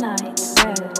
Midnight Road.